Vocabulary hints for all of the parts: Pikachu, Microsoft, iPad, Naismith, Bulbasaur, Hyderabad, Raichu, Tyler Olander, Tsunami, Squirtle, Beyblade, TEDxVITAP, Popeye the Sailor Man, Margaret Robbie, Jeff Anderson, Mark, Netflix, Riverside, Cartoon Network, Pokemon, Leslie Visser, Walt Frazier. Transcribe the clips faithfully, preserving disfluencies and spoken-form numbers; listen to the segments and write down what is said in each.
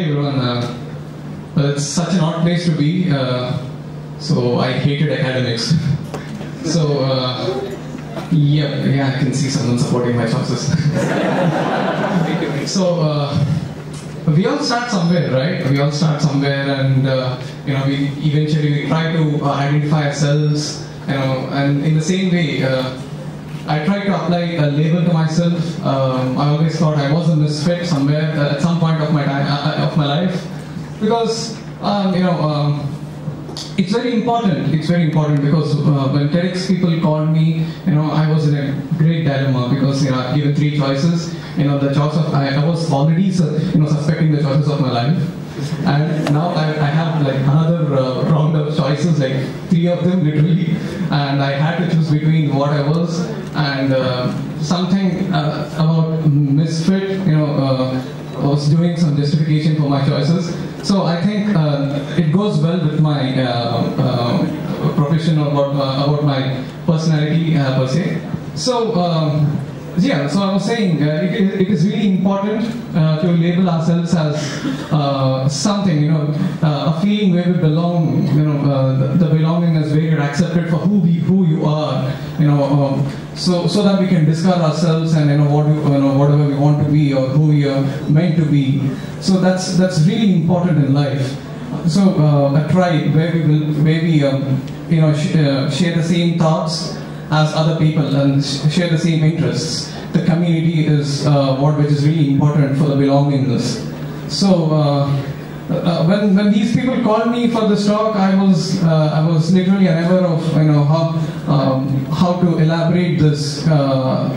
there, everyone. Uh, it's such an odd place to be. Uh, so I hated academics. So uh, yeah, yeah, I can see someone supporting my choices. So uh, we all start somewhere, right? We all start somewhere, and uh, you know, we eventually we try to uh, identify ourselves. You know, and in the same way, uh, I tried to apply a label to myself. Um, I always thought I was a misfit somewhere uh, at some point of my time, uh, of my life, because um, you know. Um, It's very important. It's very important because uh, when TEDx people called me, you know, I was in a great dilemma because you know I've given three choices. You know, the choice of I, I was already you know suspecting the choices of my life, and now I, I have like another uh, round of choices, like three of them literally, and I had to choose between what I was and uh, something uh, about misfit. You know, uh, I was doing some justification for my choices. So I think uh, it goes well with my uh, uh, profession or about, uh, about my personality uh, per se. So um, yeah, so I was saying uh, it, it is really important uh, to label ourselves as uh, something, you know, uh, a feeling where we belong, you know, uh, the, the belonging is where you're accepted for who we, who you are, you know, um, so so that we can discover ourselves and you know what we, you know whatever we want to be or who we are meant to be. So that's that's really important in life. So uh, a tribe where we will maybe um, you know sh uh, share the same thoughts as other people and share the same interests. The community is uh, what which is really important for the belongingness. So uh, uh, when when these people called me for this talk, I was uh, I was literally unaware of you know how um, how to elaborate this uh,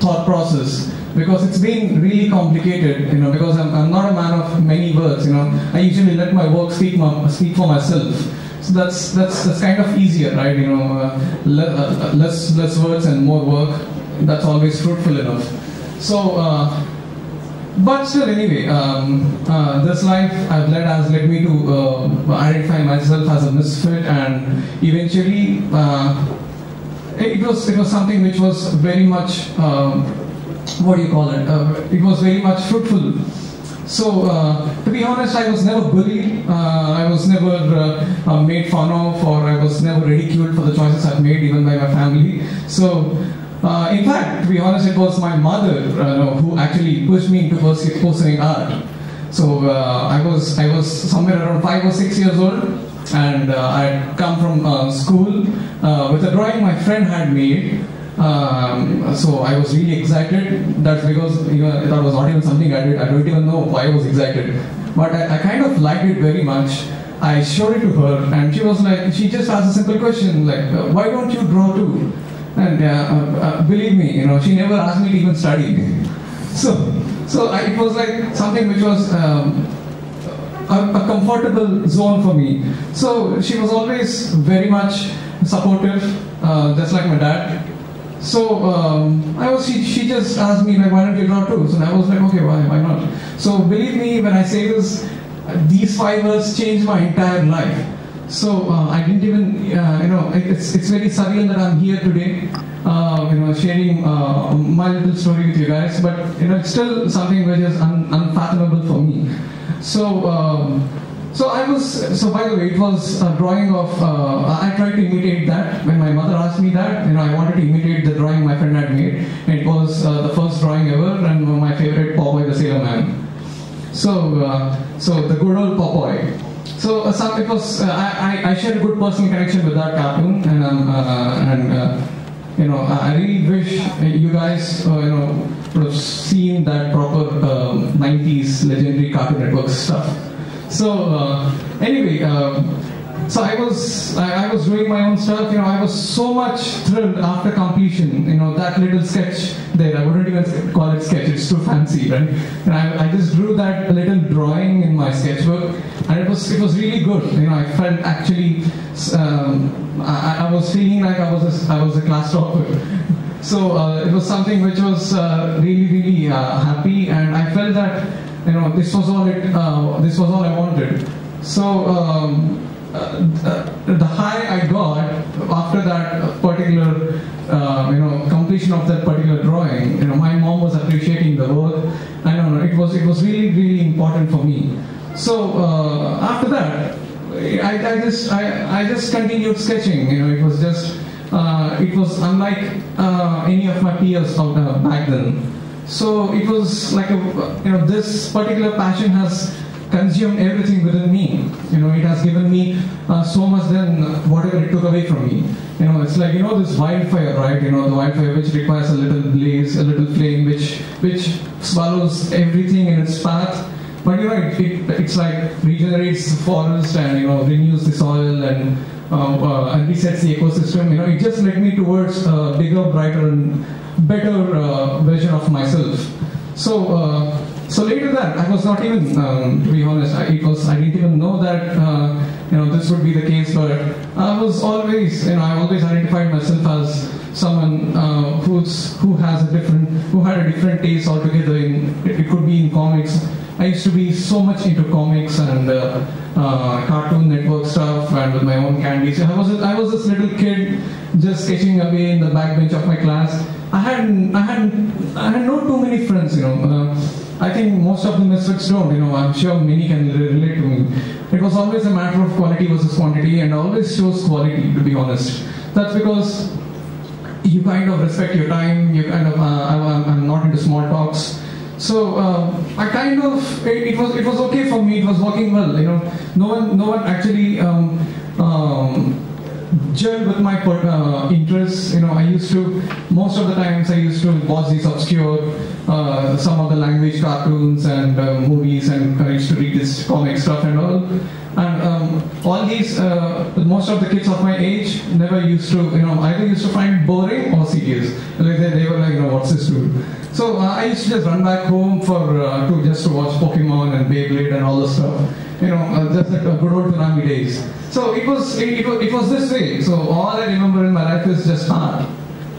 thought process because it's been really complicated. You know because I'm I'm not a man of many words. You know I usually let my work speak my, speak for myself. So that's, that's that's kind of easier, right? You know, uh, le uh, less less words and more work. That's always fruitful enough. So, uh, but still, anyway, um, uh, this life I've led has led me to uh, identify myself as a misfit, and eventually, uh, it was it was something which was very much um, what do you call it? Uh, it was very much fruitful. So, uh, to be honest, I was never bullied, uh, I was never uh, uh, made fun of, or I was never ridiculed for the choices I've made, even by my family. So, uh, in fact, to be honest, it was my mother uh, who actually pushed me into pursuing art. So, uh, I was I was somewhere around five or six years old, and uh, I had come from uh, school uh, with a drawing my friend had made. Um, so I was really excited. That's because you know, that was not even something I did. I don't even know why I was excited, but I, I kind of liked it very much. I showed it to her, and she was like, she just asked a simple question like, "Why don't you draw too?" And uh, uh, believe me, you know, she never asked me to even study. So, so I, it was like something which was um, a, a comfortable zone for me. So she was always very much supportive, uh, just like my dad. So um, I was. She, she just asked me like, "Why don't you draw too?" So I was like, "Okay, why? Why not?" So believe me when I say this, these five words changed my entire life. So uh, I didn't even, uh, you know, it's it's very surreal that I'm here today, uh, you know, sharing uh, my little story with you guys. But you know, it's still something which is un unfathomable for me. So. Um, So I was, so by the way, it was a drawing of, uh, I tried to imitate that. When my mother asked me that, you know, I wanted to imitate the drawing my friend had made. It was uh, the first drawing ever and my favorite, Popeye the Sailor Man. So, uh, so the good old Popeye. So, uh, so it was, uh, I, I, I shared a good personal connection with that cartoon and, um, uh, and uh, you know, I really wish you guys, uh, you know, would have seen that proper uh, nineties legendary Cartoon Network stuff. So uh, anyway, uh, so I was I, I was doing my own stuff. You know, I was so much thrilled after completion. You know, that little sketch there. I wouldn't even call it sketch. It's too fancy, right? And I, I just drew that little drawing in my sketchbook, and it was it was really good. You know, I felt actually um, I, I was feeling like I was a, I was a class topper. So uh, it was something which was uh, really really uh, happy, and I felt that. You know, this was all it. Uh, this was all I wanted. So um, uh, the, the high I got after that particular, uh, you know, completion of that particular drawing. You know, my mom was appreciating the work. I don't know. It was it was really really important for me. So uh, after that, I, I just I, I just continued sketching. You know, it was just uh, it was unlike uh, any of my peers from the, back then. So it was like a, you know, this particular passion has consumed everything within me. You know, it has given me uh, so much than whatever it took away from me. You know, it's like, you know, this wildfire, right? You know, the wildfire which requires a little blaze, a little flame, which which swallows everything in its path. But you know, it, it, it's like regenerates the forest and, you know, renews the soil and um, uh, and resets the ecosystem. You know, it just led me towards a bigger, brighter, and better uh, version of myself. So. Uh, So later that, I was not even, um, to be honest, I, it was, I didn't even know that, uh, you know, this would be the case, but I was always, you know, I always identified myself as someone uh, who's, who has a different, who had a different taste altogether in, it, it could be in comics. I used to be so much into comics and uh, uh, Cartoon Network stuff and with my own candies. I was, I was this little kid just sketching away in the backbench of my class. I had, I had, I had no too many friends, you know. Uh, I think most of the misfits don't, you know, I'm sure many can relate to me. It was always a matter of quality versus quantity, and I always chose quality, to be honest. That's because you kind of respect your time, you kind of, uh, I'm, I'm not into small talks. So, uh, I kind of, it, it was it was okay for me, it was working well, you know. No one, no one actually um, um, gelled with my uh, interests, you know. I used to, most of the times I used to watch these obscure, Uh, some of the language cartoons and uh, movies, and I used to read this comic stuff and all. And um, all these, uh, most of the kids of my age never used to, you know, either used to find boring or serious. Like they, they were like, you know, what's this dude? So uh, I used to just run back home for uh, to just to watch Pokemon and Beyblade and all the stuff. You know, uh, just like the good old Tsunami days. So it was, it, it was, it was this way. So all I remember in my life is just art.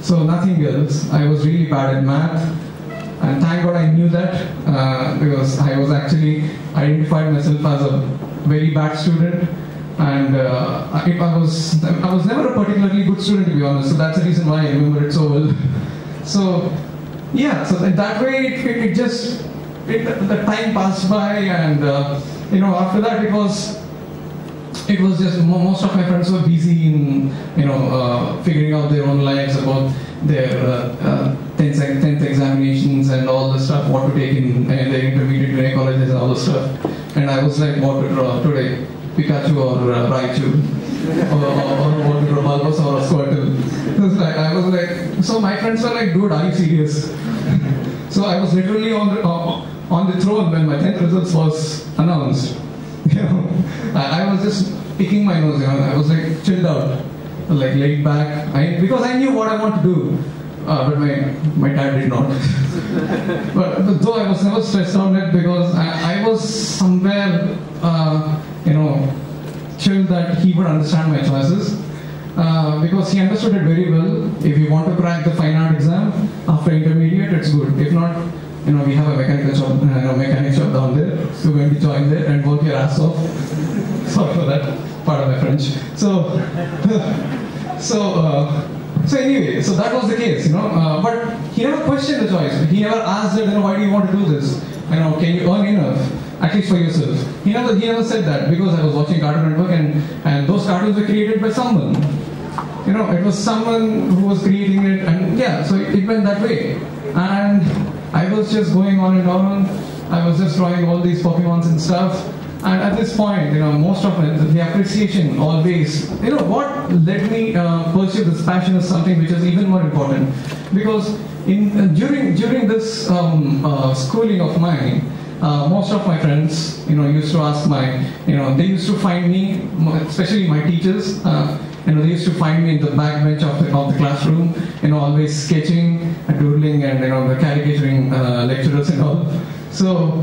So nothing else. I was really bad at math. And thank God I knew that, uh, because I was actually identified myself as a very bad student, and uh, I, I was I was never a particularly good student, to be honest. So that's the reason why I remember it so well. So yeah, so that way it, it, it just it, the time passed by, and uh, you know, after that it was it was just most of my friends were busy in, you know, uh, figuring out their own lives about their uh, uh, tenth examinations and all the stuff, what to take in uh, the intermediate colleges and all the stuff. And I was like, what to draw today? Pikachu or uh, Raichu? or, or, or what to draw, Bulbasaur or Squirtle? It was like, I was like, so my friends were like, dude, are you serious? So I was literally on the, uh, on the throne when my tenth results was announced. You know, I, I was just picking my nose, you know, I was like chilled out, like laid back, I, because I knew what I want to do. Uh, but my, my dad did not. but, but though I was never stressed on it because I, I was somewhere, uh, you know, chilled that he would understand my choices. Uh, because he understood it very well. If you want to crack the fine art exam after intermediate, it's good. If not, you know, we have a mechanical shop, you know, mechanic shop down there. So you're going to join there and work your ass off. Sorry for that, part of my French. So, so. Uh, So anyway, so that was the case, you know, uh, but he never questioned the choice. He never asked that, you know, why do you want to do this? You know, can you earn enough, at least for yourself? He never, he never said that, because I was watching Cartoon Network and, and those cartoons were created by someone. You know, it was someone who was creating it, and yeah, so it, it went that way. And I was just going on and on. I was just drawing all these Pokemons and stuff. And at this point, you know, most of it, the appreciation always, you know, what led me uh, pursue this passion is something which is even more important, because in uh, during during this um, uh, schooling of mine, uh, most of my friends, you know, used to ask my, you know, they used to find me, especially my teachers, uh, you know, they used to find me in the back bench of the, of the classroom, you know, always sketching, and doodling, and you know, the caricaturing uh, lecturers and all. So.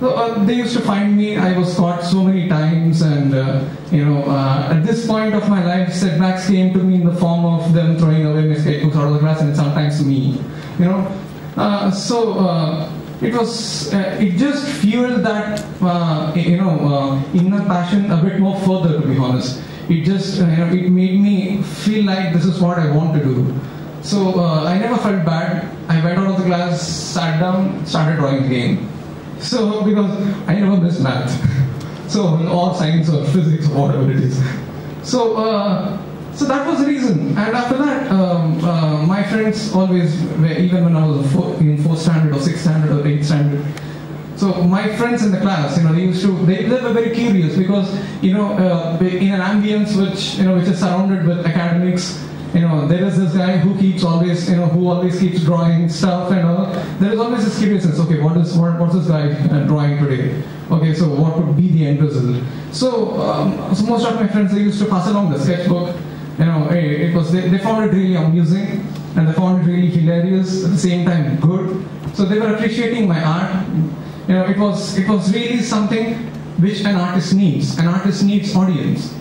So, uh, they used to find me, I was caught so many times, and uh, you know, uh, at this point of my life, setbacks came to me in the form of them throwing away my sketchbooks out of the class, and sometimes me, you know. Uh, so uh, it was, uh, it just fueled that, uh, you know, uh, inner passion a bit more further, to be honest. It just, uh, you know, it made me feel like this is what I want to do. So uh, I never felt bad. I went out of the class, sat down, started drawing again. So, because I never missed math. So, or science or physics or whatever it is. So, uh, so that was the reason. And after that, um, uh, my friends always, were, even when I was a four, in fourth standard or sixth standard or eighth standard, so my friends in the class, you know, they used to, they, they were very curious because, you know, uh, in an ambience which, you know, which is surrounded with academics, you know, there is this guy who keeps always, you know, who always keeps drawing stuff and all. There is always this curiousness. Okay, what is, what, what's this guy uh, drawing today? Okay, so what would be the end result? So, um, so most of my friends, they used to pass along the sketchbook. You know, it, it was, they, they found it really amusing and they found it really hilarious, at the same time good. So they were appreciating my art. You know, it was, it was really something which an artist needs. An artist needs audience.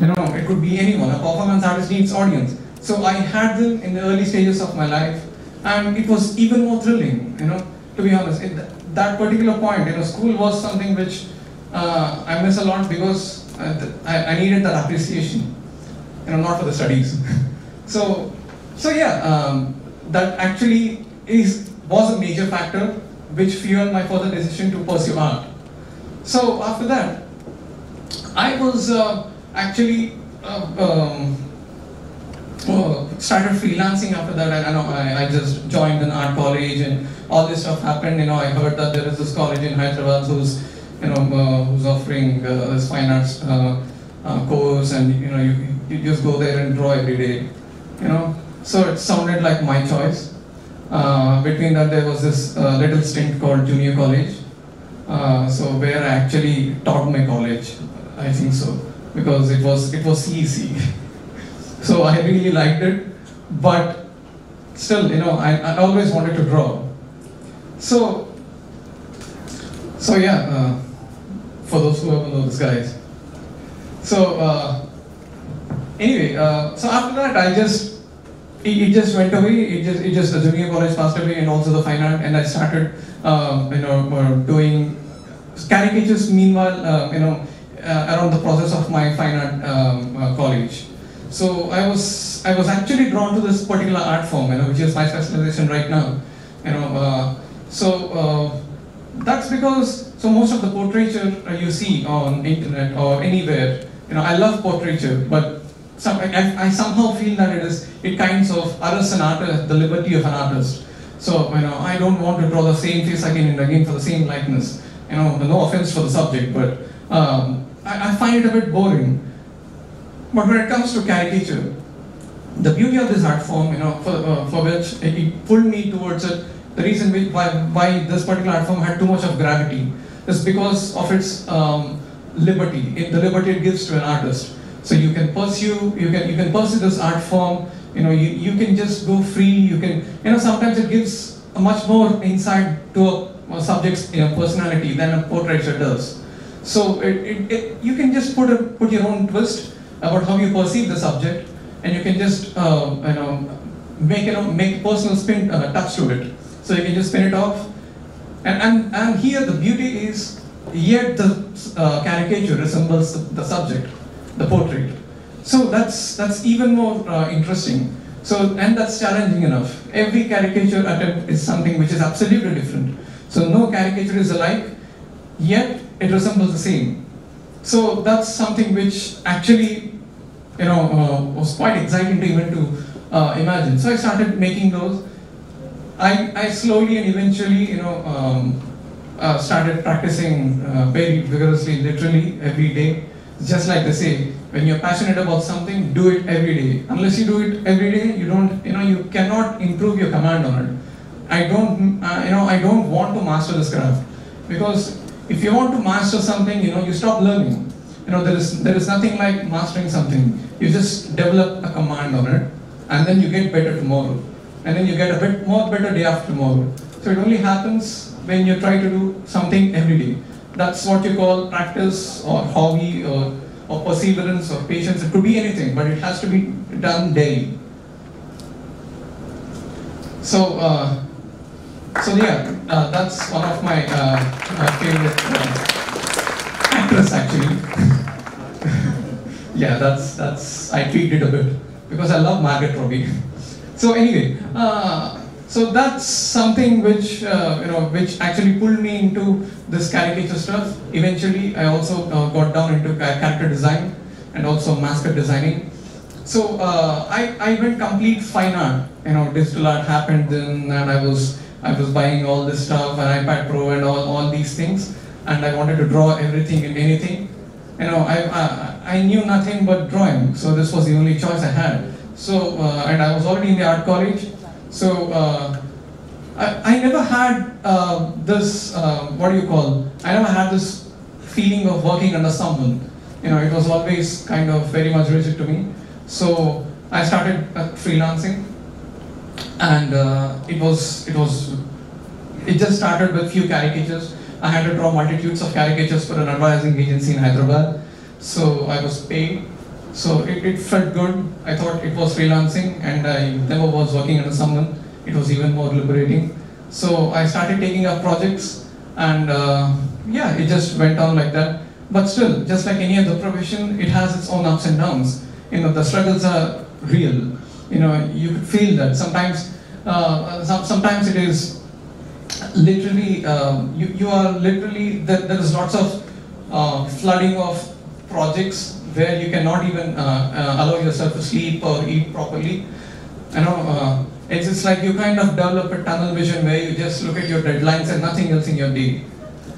You know, it could be anyone. A performance artist needs audience. So I had them in the early stages of my life, and it was even more thrilling. You know, to be honest, it, that particular point, you know, school was something which uh, I miss a lot because I, I, I needed that appreciation. You know, not for the studies. so, so yeah, um, that actually is was a major factor which fueled my further decision to pursue art. So after that, I was uh, actually uh, um, oh, started freelancing after that. I, I know I, I just joined an art college and all this stuff happened. You know, I heard that there is this college in Hyderabad who's, you know, uh, who's offering uh, this fine arts uh, uh, course, and you know, you, you just go there and draw every day. You know, so it sounded like my choice. Uh, between that, there was this uh, little stint called junior college, uh, so where I actually taught my college. I think so because it was it was easy. So I really liked it, but still, you know, I, I always wanted to draw. So, so yeah, uh, for those who haven't known these guys. So uh, anyway, uh, so after that, I just it, it just went away. It just it just the junior college passed away, and also the fine art, and I started um, you know doing caricatures. Meanwhile, uh, you know, uh, around the process of my fine art um, uh, college. So I was I was actually drawn to this particular art form, you know, which is my specialization right now, you know. Uh, so uh, that's because so most of the portraiture you see on internet or anywhere, you know, I love portraiture, but some, I, I somehow feel that it is it kinds of arrests an artist the liberty of an artist. So you know, I don't want to draw the same face again and again for the same likeness. You know, no offense for the subject, but um, I, I find it a bit boring. But when it comes to caricature, the beauty of this art form, you know, for, uh, for which it pulled me towards it, the reason which why, why this particular art form had too much of gravity is because of its um, liberty, it, the liberty it gives to an artist. So you can pursue, you can you can pursue this art form, you know, you, you can just go free, you can, you know, sometimes it gives a much more insight to a, a subject's, you know, personality than a portraiture does. So it, it, it, you can just put, a, put your own twist about how you perceive the subject, and you can just uh, you know make you know make personal spin uh, touch to it. So you can just spin it off, and and and here the beauty is yet the uh, caricature resembles the, the subject, the portrait. So that's that's even more uh, interesting. So and that's challenging enough. Every caricature attempt is something which is absolutely different. So no caricature is alike, yet it resembles the same. So that's something which actually, you know, uh, was quite exciting to even to uh, imagine. So I started making those. I, I slowly and eventually, you know, um, uh, started practicing uh, very vigorously, literally every day. Just like they say, when you're passionate about something, do it every day. Unless you do it every day, you don't, you know, you cannot improve your command on it. I don't, uh, you know, I don't want to master this craft because. If you want to master something, you know, you stop learning. You know, there is there is nothing like mastering something. You just develop a command on it, and then you get better tomorrow, and then you get a bit more better day after tomorrow. So it only happens when you try to do something every day. That's what you call practice, or hobby, or or perseverance, or patience. It could be anything, but it has to be done daily. So. Uh, So yeah, uh, that's one of my, uh, my favorite uh, actors actually. Yeah, that's that's I tweaked it a bit because I love Margaret Robbie. So anyway, uh, So that's something which uh, you know, which actually pulled me into this caricature stuff. Eventually, I also uh, got down into character design and also mascot designing. So uh, I I went complete fine art. You know, digital art happened then, and I was I was buying all this stuff and iPad Pro and all all these things, and I wanted to draw everything and anything. You know, I I, I knew nothing but drawing, so this was the only choice I had. So uh, and I was already in the art college. So uh, I, I never had uh, this, uh, what do you call, I never had this feeling of working under someone. You know, it was always kind of very much rigid to me. So I started uh, freelancing, and uh, it was, it was, it just started with few caricatures. I had to draw multitudes of caricatures for an advertising agency in Hyderabad. So I was paid. So it, it felt good. I thought it was freelancing, and I never was working under someone. It was even more liberating. So I started taking up projects, and uh, yeah, it just went on like that. But still, just like any other profession, it has its own ups and downs. You know, the struggles are real. You know, you could feel that sometimes. Uh, sometimes it is literally uh, you you are literally there. There is lots of uh, flooding of projects where you cannot even uh, uh, allow yourself to sleep or eat properly. You know, uh, it's, it's like you kind of develop a tunnel vision where you just look at your deadlines and nothing else in your day.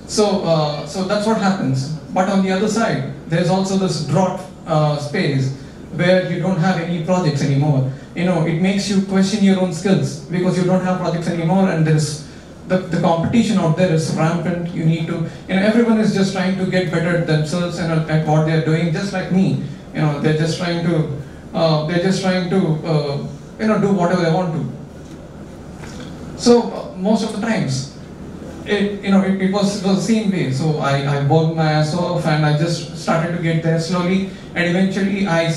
So, uh, so that's what happens. But on the other side, there's also this drought uh, space where you don't have any projects anymore. You know, it makes you question your own skills because you don't have projects anymore, and there's the, the competition out there is rampant. You need to, you know, everyone is just trying to get better at themselves and at what they're doing, just like me. You know, they're just trying to, uh, they're just trying to, uh, you know, do whatever they want to. So uh, most of the times, it, you know, it, it was it was the same way. So I I worked my ass off, and I just started to get there slowly, and eventually I,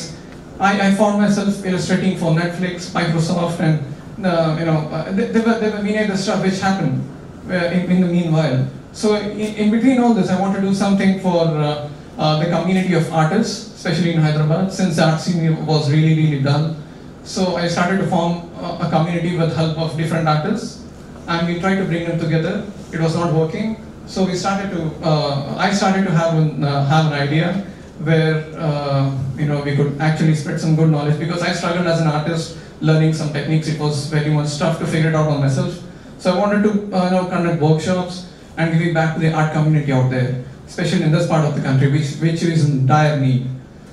I, I found myself illustrating for Netflix, Microsoft, and. Uh, you know, uh, there were there were many other stuff which happened uh, in, in the meanwhile. So in, in between all this, I want to do something for uh, uh, the community of artists, especially in Hyderabad, since the art scene was really really dull. So I started to form a, a community with help of different artists, and we tried to bring them together. It was not working, so we started to. Uh, I started to have an uh, have an idea where uh, you know, we could actually spread some good knowledge, because I struggled as an artist. Learning some techniques, it was very much tough to figure it out on myself. So I wanted to uh, you know, conduct workshops and give it back to the art community out there, especially in this part of the country, which which is in dire need.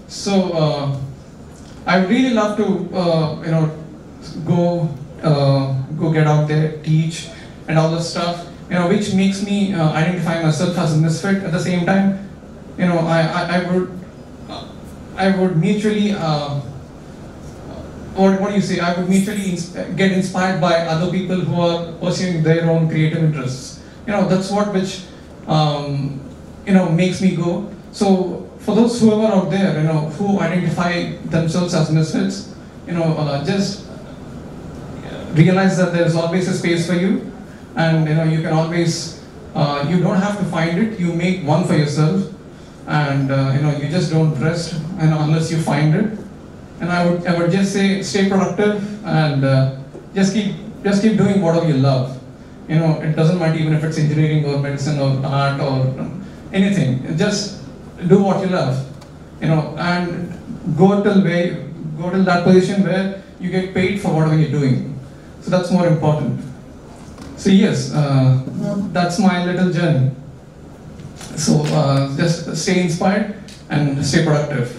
So uh, I really love to uh, you know, go uh, go get out there, teach, and all this stuff. You know, which makes me uh, identify myself as a misfit at the same time. You know, I I, I would I would mutually. Uh, Or what do you say? I would mutually ins get inspired by other people who are pursuing their own creative interests. You know, that's what which um, you know, makes me go. So for those who are out there, you know, who identify themselves as misfits, you know, uh, just realize that there is always a space for you, and you know, you can always uh, you don't have to find it. You make one for yourself, and uh, you know, you just don't rest and unless you find it. And I would, I would just say, stay productive and uh, just keep, just keep doing whatever you love. You know, it doesn't matter even if it's engineering or medicine or art or anything. Just do what you love. You know, and go till where, go till that position where you get paid for whatever you're doing. So that's more important. So yes, uh, that's my little journey. So uh, just stay inspired and stay productive.